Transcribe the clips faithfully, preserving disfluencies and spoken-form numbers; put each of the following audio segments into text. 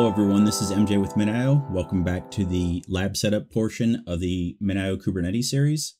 Hello everyone, this is M J with MinIO. Welcome back to the lab setup portion of the MinIO Kubernetes series.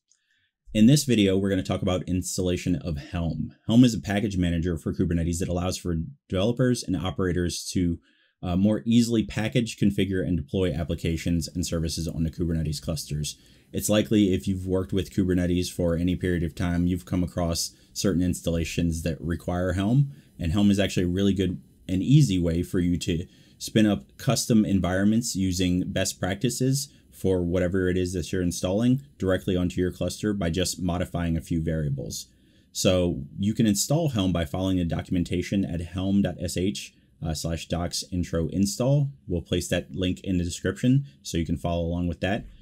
In this video, we're going to talk about installation of Helm. Helm is a package manager for Kubernetes that allows for developers and operators to uh, more easily package, configure, and deploy applications and services on the Kubernetes clusters. It's likely if you've worked with Kubernetes for any period of time, you've come across certain installations that require Helm, and Helm is actually a really good and easy way for you to spin up custom environments using best practices for whatever it is that you're installing directly onto your cluster by just modifying a few variables. So you can install Helm by following the documentation at helm.sh uh, slash docs intro install. We'll place that link in the description so you can follow along with that. Pretty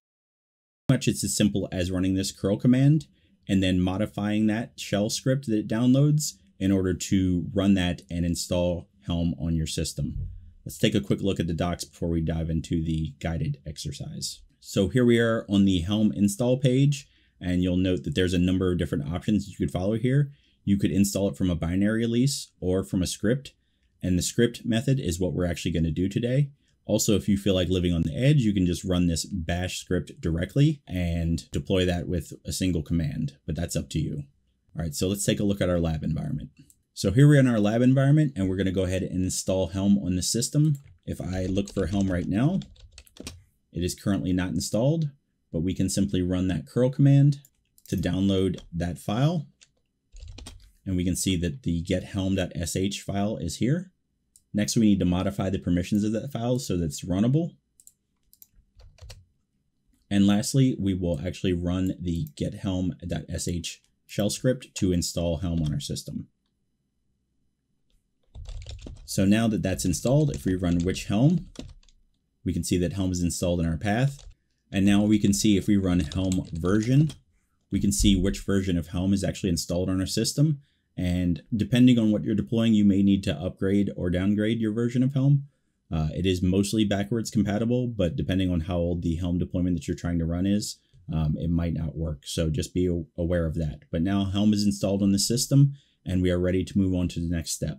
much it's as simple as running this curl command and then modifying that shell script that it downloads in order to run that and install Helm on your system. Let's take a quick look at the docs before we dive into the guided exercise. So here we are on the Helm install page, and you'll note that there's a number of different options you could follow here. You could install it from a binary release or from a script, and the script method is what we're actually going to do today. Also, if you feel like living on the edge, you can just run this bash script directly and deploy that with a single command, but that's up to you. All right, so let's take a look at our lab environment. So here we are in our lab environment, and we're going to go ahead and install Helm on the system. If I look for Helm right now, it is currently not installed, but we can simply run that curl command to download that file. And we can see that the get helm dot s h file is here. Next, we need to modify the permissions of that file so that it's runnable. And lastly, we will actually run the get helm dot s h shell script to install Helm on our system. So now that that's installed, if we run which Helm, we can see that Helm is installed in our path. And now we can see if we run Helm version, we can see which version of Helm is actually installed on our system. And depending on what you're deploying, you may need to upgrade or downgrade your version of Helm. Uh, it is mostly backwards compatible, but depending on how old the Helm deployment that you're trying to run is, um, it might not work. So just be aware of that. But now Helm is installed on the system, and we are ready to move on to the next step.